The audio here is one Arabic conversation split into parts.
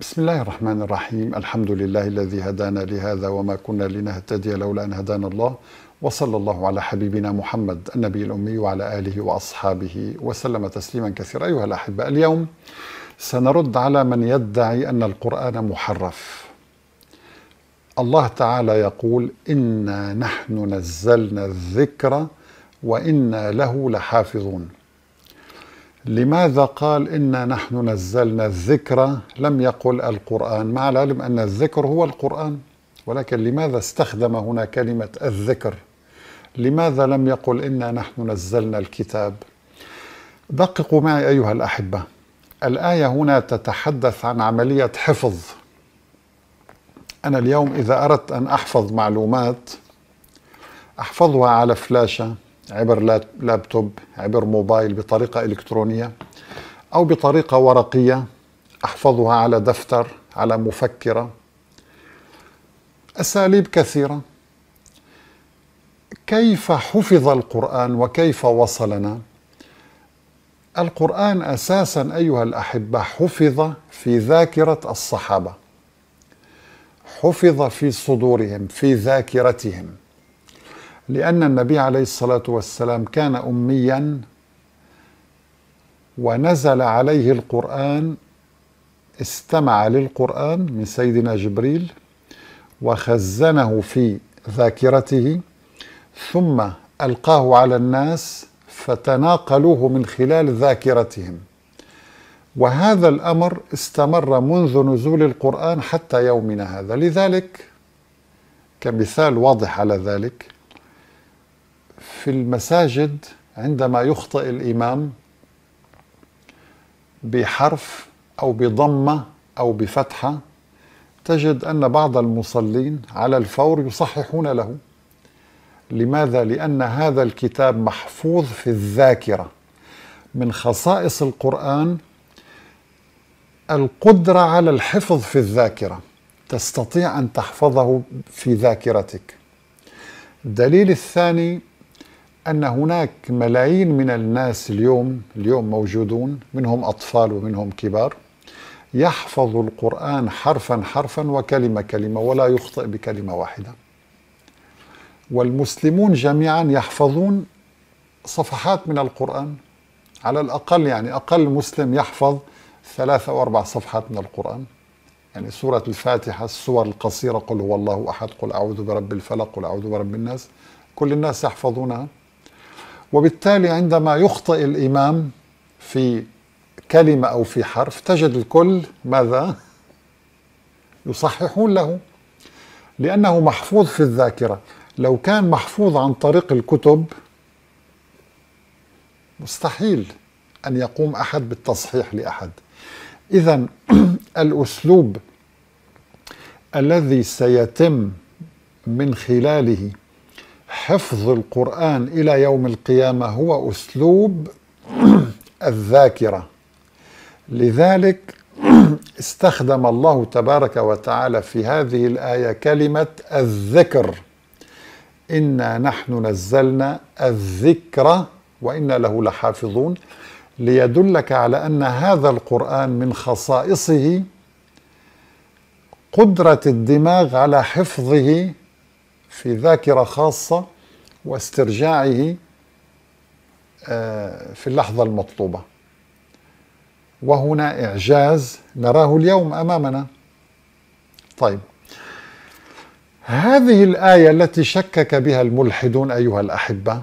بسم الله الرحمن الرحيم. الحمد لله الذي هدانا لهذا وما كنا لنهتدي لولا أن هدانا الله، وصلى الله على حبيبنا محمد النبي الأمي وعلى آله وأصحابه وسلم تسليما كثيرا. أيها الأحبة، اليوم سنرد على من يدعي أن القرآن محرف. الله تعالى يقول: إنا نحن نزلنا الذكر وإنا له لحافظون. لماذا قال إنا نحن نزلنا الذكر لم يقل القرآن، مع العلم أن الذكر هو القرآن، ولكن لماذا استخدم هنا كلمة الذكر؟ لماذا لم يقل إنا نحن نزلنا الكتاب؟ دققوا معي أيها الأحبة، الآية هنا تتحدث عن عملية حفظ. أنا اليوم إذا أردت أن أحفظ معلومات أحفظها على فلاشة، عبر لابتوب، عبر موبايل، بطريقة إلكترونية أو بطريقة ورقية، أحفظها على دفتر، على مفكرة، أساليب كثيرة. كيف حفظ القرآن وكيف وصلنا؟ القرآن أساسا أيها الأحبة حفظ في ذاكرة الصحابة، حفظ في صدورهم، في ذاكرتهم، لأن النبي عليه الصلاة والسلام كان أميا ونزل عليه القرآن، استمع للقرآن من سيدنا جبريل وخزنه في ذاكرته، ثم ألقاه على الناس فتناقلوه من خلال ذاكرتهم. وهذا الأمر استمر منذ نزول القرآن حتى يومنا هذا. لذلك كمثال واضح على ذلك، في المساجد عندما يخطئ الإمام بحرف أو بضمة أو بفتحة، تجد أن بعض المصلين على الفور يصححون له. لماذا؟ لأن هذا الكتاب محفوظ في الذاكرة. من خصائص القرآن القدرة على الحفظ في الذاكرة، تستطيع أن تحفظه في ذاكرتك. الدليل الثاني أن هناك ملايين من الناس اليوم موجودون، منهم أطفال ومنهم كبار، يحفظ القرآن حرفا حرفا وكلمة كلمة ولا يخطئ بكلمة واحدة. والمسلمون جميعا يحفظون صفحات من القرآن على الأقل، يعني أقل مسلم يحفظ 3 أو 4 صفحات من القرآن، يعني سورة الفاتحة، السور القصيرة، قل هو الله أحد، قل أعوذ برب الفلق، قل أعوذ برب الناس، كل الناس يحفظونها. وبالتالي عندما يخطئ الإمام في كلمة أو في حرف، تجد الكل ماذا؟ يصححون له، لأنه محفوظ في الذاكرة. لو كان محفوظ عن طريق الكتب مستحيل أن يقوم أحد بالتصحيح لأحد. إذن الأسلوب الذي سيتم من خلاله حفظ القرآن إلى يوم القيامة هو أسلوب الذاكرة. لذلك استخدم الله تبارك وتعالى في هذه الآية كلمة الذكر، إنا نحن نزلنا الذكر وإنا له لحافظون، ليدلك على أن هذا القرآن من خصائصه قدرة الدماغ على حفظه في ذاكرة خاصة واسترجاعه في اللحظة المطلوبة. وهنا إعجاز نراه اليوم أمامنا. طيب، هذه الآية التي شكك بها الملحدون أيها الأحبة،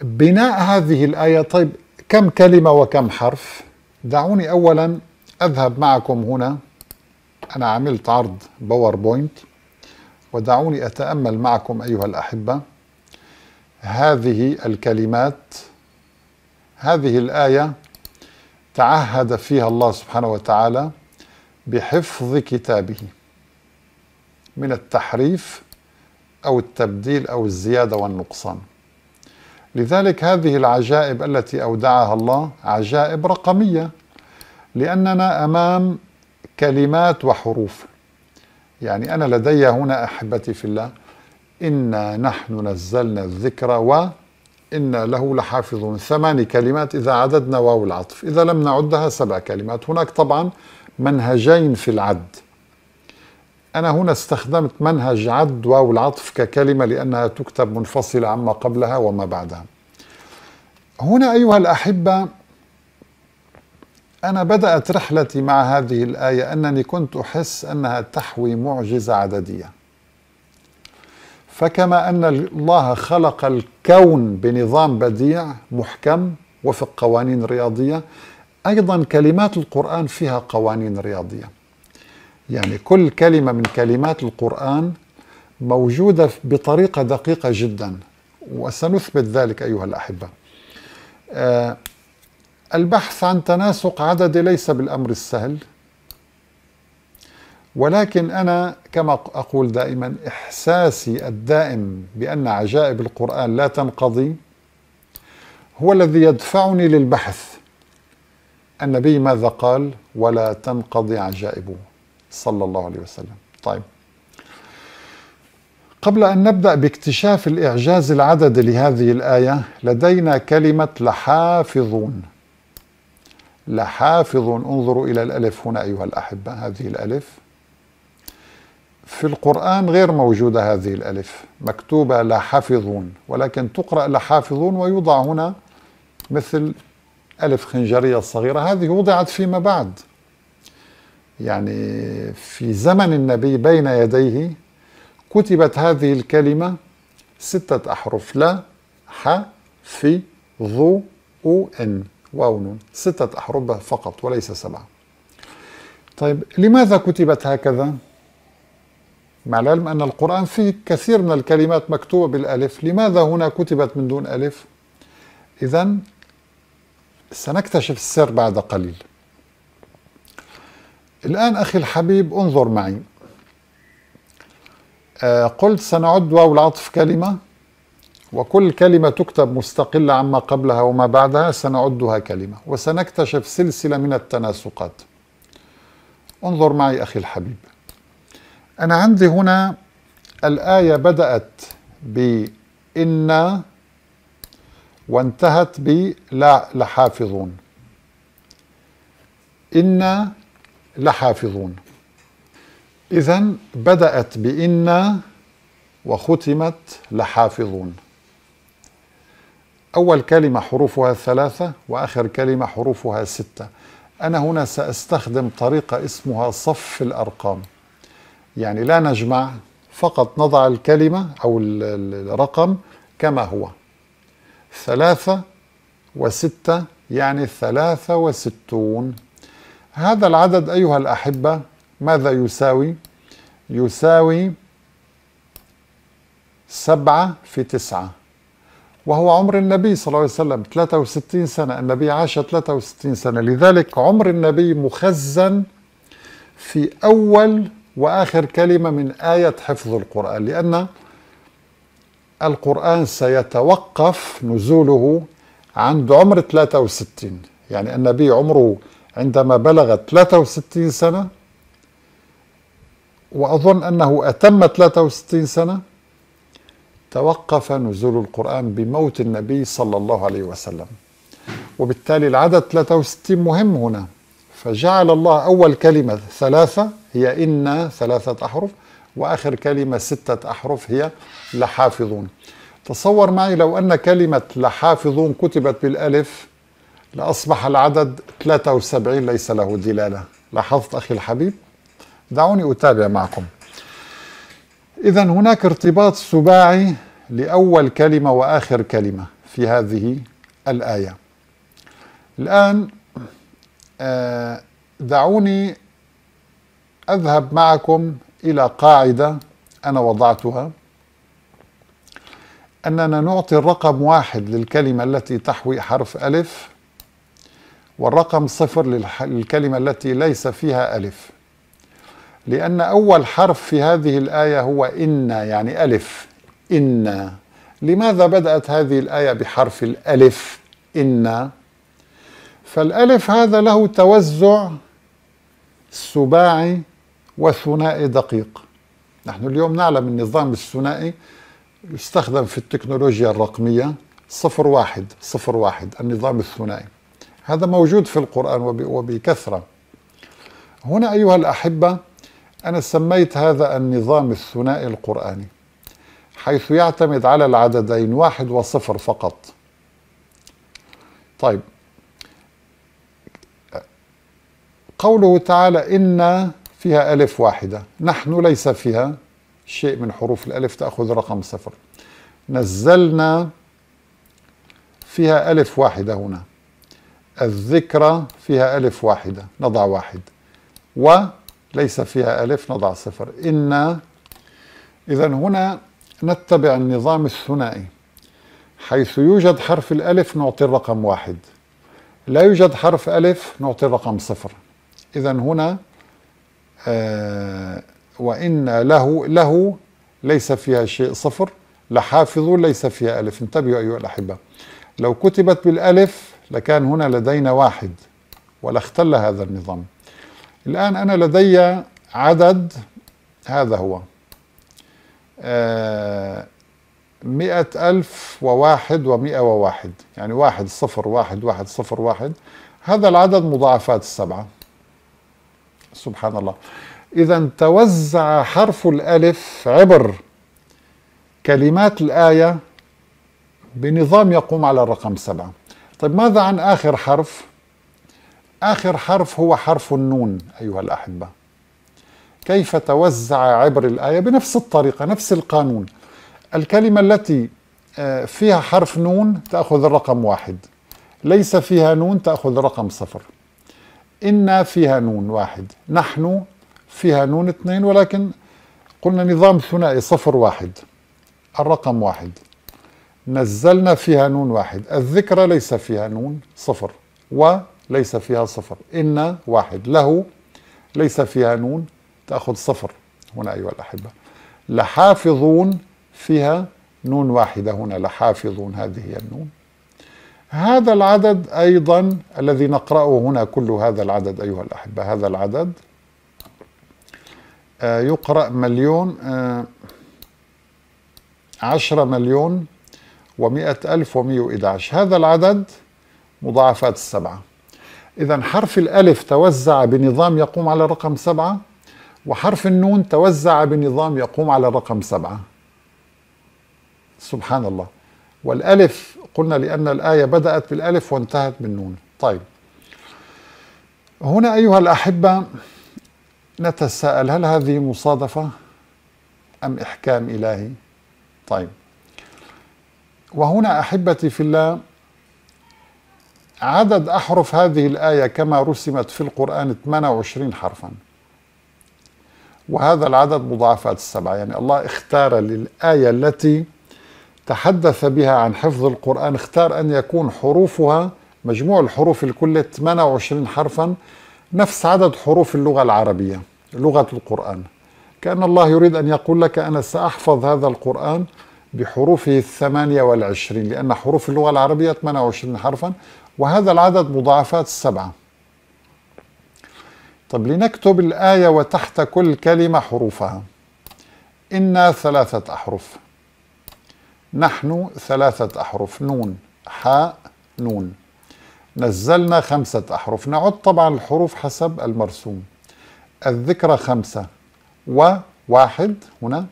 بناء هذه الآية، طيب كم كلمة وكم حرف؟ دعوني أولا أذهب معكم هنا، أنا عملت عرض باوربوينت، ودعوني أتأمل معكم أيها الأحبة هذه الكلمات. هذه الآية تعهد فيها الله سبحانه وتعالى بحفظ كتابه من التحريف أو التبديل أو الزيادة والنقصان. لذلك هذه العجائب التي أودعها الله عجائب رقمية، لأننا أمام كلمات وحروف. يعني أنا لدي هنا أحبتي في الله إنا نحن نزلنا الذكر وإنا له لحافظون، 8 كلمات إذا عددنا واو العطف، إذا لم نعدها 7 كلمات. هناك طبعا منهجين في العد. أنا هنا استخدمت منهج عد واو العطف ككلمة لأنها تكتب منفصلة عما قبلها وما بعدها. هنا أيها الأحبة، أنا بدأت رحلتي مع هذه الآية أنني كنت أحس أنها تحوي معجزة عددية. فكما أن الله خلق الكون بنظام بديع محكم وفق قوانين رياضية، أيضا كلمات القرآن فيها قوانين رياضية. يعني كل كلمة من كلمات القرآن موجودة بطريقة دقيقة جدا، وسنثبت ذلك أيها الأحبة. البحث عن تناسق عددي ليس بالأمر السهل، ولكن أنا كما أقول دائما، إحساسي الدائم بأن عجائب القرآن لا تنقضي هو الذي يدفعني للبحث. النبي ماذا قال؟ ولا تنقضي عجائبه صلى الله عليه وسلم. طيب، قبل أن نبدأ باكتشاف الإعجاز العددي لهذه الآية، لدينا كلمة لحافظون. لحافظون، انظروا إلى الألف هنا أيها الأحبة، هذه الألف في القرآن غير موجودة. هذه الألف مكتوبة لحافظون، ولكن تقرأ لحافظون، ويوضع هنا مثل ألف خنجرية صغيرة، هذه وضعت فيما بعد، يعني في زمن النبي بين يديه كتبت هذه الكلمة 6 أحرف، لا ح في ظو أو إن واو نون، 6 أحرف فقط وليس 7. طيب، لماذا كتبت هكذا؟ مع العلم أن القرآن فيه كثير من الكلمات مكتوبة بالألف، لماذا هنا كتبت من دون ألف؟ إذن سنكتشف السر بعد قليل. الآن أخي الحبيب انظر معي. قلت سنعد واو العطف كلمة، وكل كلمة تكتب مستقلة عما قبلها وما بعدها سنعدها كلمة، وسنكتشف سلسلة من التناسقات. انظر معي أخي الحبيب، أنا عندي هنا الآية بدأت بإنا وانتهت بلا لحافظون. إنا لحافظون، إذن بدأت بإنا وختمت لحافظون. أول كلمة حروفها 3 وآخر كلمة حروفها 6. أنا هنا سأستخدم طريقة اسمها صف الأرقام، يعني لا نجمع، فقط نضع الكلمة أو الرقم كما هو، 3 و6 يعني 63. هذا العدد أيها الأحبة ماذا يساوي؟ يساوي 7 في 9، وهو عمر النبي صلى الله عليه وسلم 63 سنة، النبي عاش 63 سنة، لذلك عمر النبي مخزن في أول وآخر كلمة من آية حفظ القرآن، لأن القرآن سيتوقف نزوله عند عمر 63. يعني النبي عمره عندما بلغ 63 سنة، وأظن أنه أتم 63 سنة، توقف نزول القرآن بموت النبي صلى الله عليه وسلم، وبالتالي العدد 63 مهم هنا. فجعل الله أول كلمة 3 هي إنا 3 أحرف، وآخر كلمة 6 أحرف هي لحافظون. تصور معي لو أن كلمة لحافظون كتبت بالألف لأصبح العدد 73، ليس له دلالة. لاحظت أخي الحبيب؟ دعوني أتابع معكم. إذا هناك ارتباط سباعي لأول كلمة وآخر كلمة في هذه الآية. الآن دعوني أذهب معكم إلى قاعدة أنا وضعتها، أننا نعطي الرقم 1 للكلمة التي تحوي حرف ألف، والرقم 0 للكلمة التي ليس فيها ألف، لأن أول حرف في هذه الآية هو إنا، يعني ألف. إنا، لماذا بدأت هذه الآية بحرف الألف إنا؟ فالألف هذا له توزع سباعي وثنائي دقيق. نحن اليوم نعلم النظام الثنائي يستخدم في التكنولوجيا الرقمية، 0 1 0 1، النظام الثنائي هذا موجود في القرآن وبكثرة، هنا أيها الأحبة أنا سميت هذا النظام الثنائي القرآني، حيث يعتمد على العددين 1 و 0 فقط. طيب، قوله تعالى إن فيها ألف واحدة، نحن ليس فيها شيء من حروف الألف تأخذ رقم 0. نزلنا فيها ألف واحدة هنا، الذكرى فيها ألف واحدة نضع 1، وليس فيها ألف نضع 0. إن، إذا هنا نتبع النظام الثنائي، حيث يوجد حرف الألف نعطي الرقم 1، لا يوجد حرف ألف نعطي الرقم 0. إذا هنا وإن له ليس فيها شيء 0، لحافظون ليس فيها ألف. انتبهوا أيها الأحبة، لو كتبت بالألف لكان هنا لدينا 1 ولاختل هذا النظام. الآن أنا لدي عدد، هذا هو 100,001 و101، يعني 1 0 1 1 0 1. هذا العدد مضاعفات ال7. سبحان الله. إذا توزع حرف الألف عبر كلمات الآية بنظام يقوم على الرقم 7. طيب، ماذا عن آخر حرف؟ آخر حرف هو حرف النون أيها الأحبة، كيف توزع عبر الآية؟ بنفس الطريقة، نفس القانون. الكلمة التي فيها حرف نون تأخذ الرقم 1، ليس فيها نون تأخذ الرقم 0. إن فيها نون 1، نحن فيها نون 2، ولكن قلنا نظام ثنائي 0 1 الرقم 1. نزلنا فيها نون 1، الذكرى ليس فيها نون 0، وليس فيها 0. إن 1، له ليس فيها نون تأخذ 0 هنا أيها الأحبة. لحافظون فيها نون 1 هنا، لحافظون، هذه هي النون. هذا العدد أيضا الذي نقرأه هنا، كل هذا العدد أيها الأحبة، هذا العدد يقرأ 10,000,000 و100,000 و111. هذا العدد مضاعفات ال7. إذا حرف الألف توزع بنظام يقوم على الرقم 7، وحرف النون توزع بنظام يقوم على الرقم 7. سبحان الله. والألف قلنا لأن الآية بدأت بالألف وانتهت بالنون. طيب، هنا أيها الأحبة نتساءل، هل هذه مصادفة أم إحكام إلهي؟ طيب، وهنا أحبتي في الله، عدد أحرف هذه الآية كما رسمت في القرآن 28 حرفا، وهذا العدد مضاعفات ال7. يعني الله اختار للآية التي تحدث بها عن حفظ القرآن، اختار أن يكون حروفها، مجموع الحروف الكل 28 حرفا، نفس عدد حروف اللغة العربية، لغة القرآن. كأن الله يريد أن يقول لك أنا سأحفظ هذا القرآن بحروفه 28، لأن حروف اللغة العربية 28 حرفا، وهذا العدد مضاعفات 7. طب، لنكتب الآية وتحت كل كلمة حروفها. إن 3 أحرف، نحن 3 أحرف، نون حاء نون. نزلنا 5 أحرف، نعد طبعا الحروف حسب المرسوم. الذكرى 5 و1 هنا.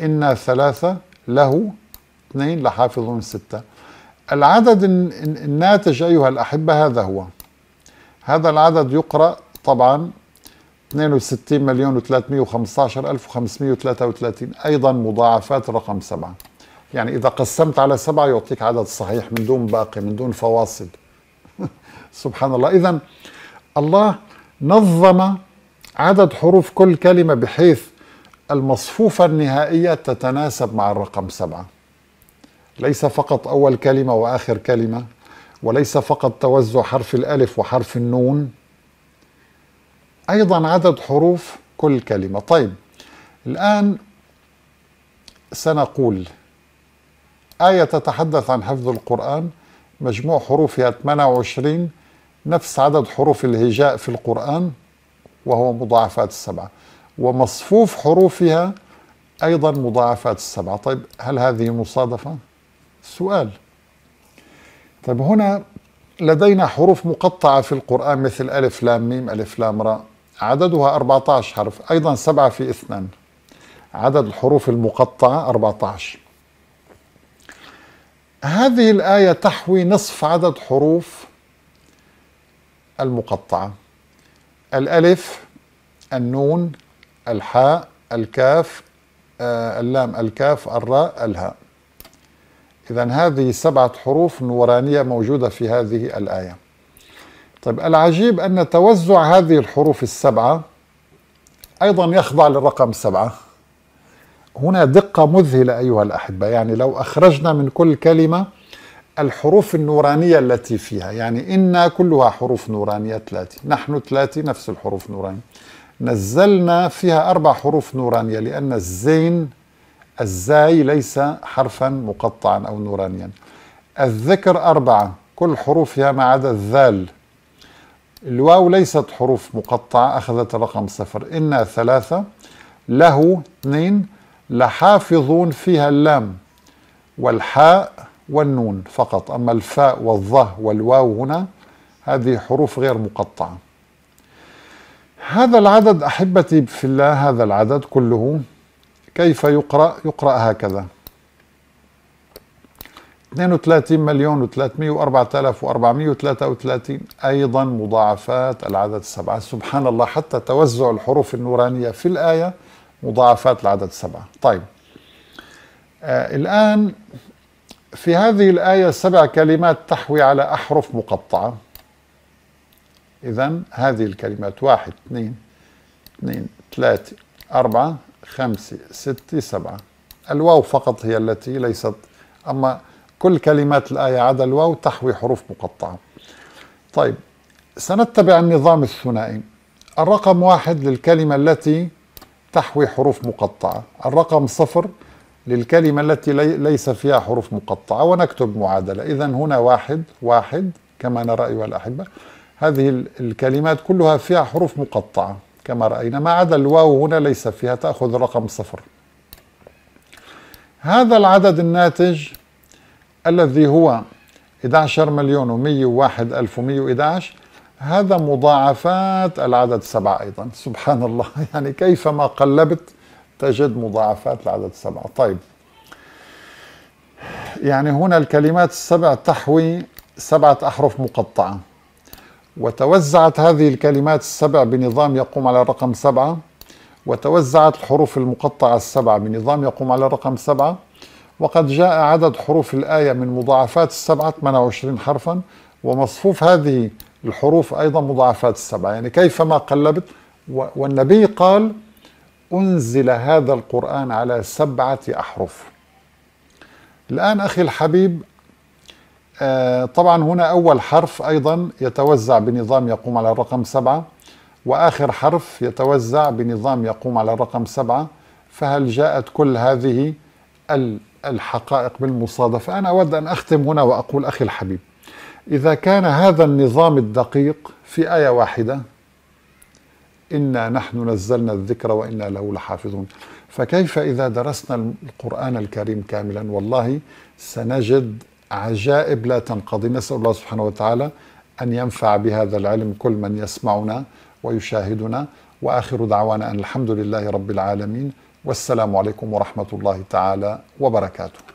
إن 3، له 2، لحافظون 6. العدد الناتج أيها الأحبة هذا هو، هذا العدد يقرأ طبعا 62,315,533، أيضا مضاعفات رقم 7. يعني إذا قسمت على 7 يعطيك عدد صحيح من دون باقي، من دون فواصل. سبحان الله. إذا الله نظم عدد حروف كل كلمة بحيث المصفوفة النهائية تتناسب مع الرقم 7. ليس فقط أول كلمة وآخر كلمة، وليس فقط توزع حرف الألف وحرف النون، أيضا عدد حروف كل كلمة. طيب، الآن سنقول آية تتحدث عن حفظ القرآن، مجموع حروفها 28، نفس عدد حروف الهجاء في القرآن وهو مضاعفات ال7، ومصفوف حروفها أيضا مضاعفات ال7. طيب، هل هذه مصادفة؟ سؤال. طيب، هنا لدينا حروف مقطعة في القرآن مثل ألف لام ميم ألف لام راء، عددها 14 حرف، أيضا 7 في 2، عدد الحروف المقطعة 14. هذه الآية تحوي نصف عدد حروف المقطعة: الألف، النون، الحاء، الكاف، اللام، الكاف، الراء، الهاء. إذن هذه 7 حروف نورانية موجودة في هذه الآية. طيب، العجيب أن توزع هذه الحروف ال7 أيضا يخضع للرقم 7. هنا دقة مذهلة أيها الأحبة، يعني لو أخرجنا من كل كلمة الحروف النورانية التي فيها، يعني إنا كلها حروف نورانية 30، نحن 30 نفس الحروف نورانية، نزلنا فيها 4 حروف نورانية لأن الزين الزاي ليس حرفا مقطعا أو نورانيا. الذكر 4 كل حروفها ما عدا الذال. الواو ليست حروف مقطعة أخذت الرقم 0. إنا 3، له 2، لحافظون فيها اللام والحاء والنون فقط، أما الفاء والظه والواو هنا هذه حروف غير مقطعة. هذا العدد أحبتي في الله، هذا العدد كله كيف يقرأ؟ يقرأ هكذا: 32,304,433، أيضا مضاعفات العدد 7. سبحان الله، حتى توزع الحروف النورانية في الآية مضاعفات العدد 7. طيب، الآن في هذه الآية 7 كلمات تحوي على أحرف مقطعة. إذن هذه الكلمات 1 2 2 3 4 5 6 7. الواو فقط هي التي ليست، أما كل كلمات الآية عدا الواو تحوي حروف مقطعة. طيب، سنتبع النظام الثنائي: الرقم 1 للكلمة التي تحوي حروف مقطعة، الرقم 0 للكلمة التي ليس فيها حروف مقطعة، ونكتب معادلة. إذن هنا 1 1 كما نرى أيها الأحبة، هذه الكلمات كلها فيها حروف مقطعة كما رأينا ما عدا الواو هنا ليس فيها، تأخذ الرقم 0. هذا العدد الناتج الذي هو 11,101,111 هذا مضاعفات العدد 7 أيضا. سبحان الله، يعني كيفما قلبت تجد مضاعفات العدد 7. طيب، يعني هنا الكلمات ال7 تحوي 7 أحرف مقطعة، وتوزعت هذه الكلمات ال7 بنظام يقوم على الرقم 7، وتوزعت الحروف المقطعة ال7 بنظام يقوم على الرقم 7، وقد جاء عدد حروف الآية من مضاعفات ال7 28 حرفا، ومصفوف هذه الحروف أيضا مضاعفات ال7، يعني كيفما قلبت. والنبي قال: أنزل هذا القرآن على 7 أحرف. الآن أخي الحبيب، طبعا هنا أول حرف أيضا يتوزع بنظام يقوم على الرقم 7، وآخر حرف يتوزع بنظام يقوم على الرقم 7. فهل جاءت كل هذه الحقائق بالمصادفة؟ أنا أود أن أختم هنا وأقول: أخي الحبيب، إذا كان هذا النظام الدقيق في آية واحدة، إنا نحن نزلنا الذكر وإنا له لحافظون، فكيف إذا درسنا القرآن الكريم كاملا؟ والله سنجد عجائب لا تنقضي. نسأل الله سبحانه وتعالى أن ينفع بهذا العلم كل من يسمعنا ويشاهدنا، وآخر دعوانا أن الحمد لله رب العالمين، والسلام عليكم ورحمة الله تعالى وبركاته.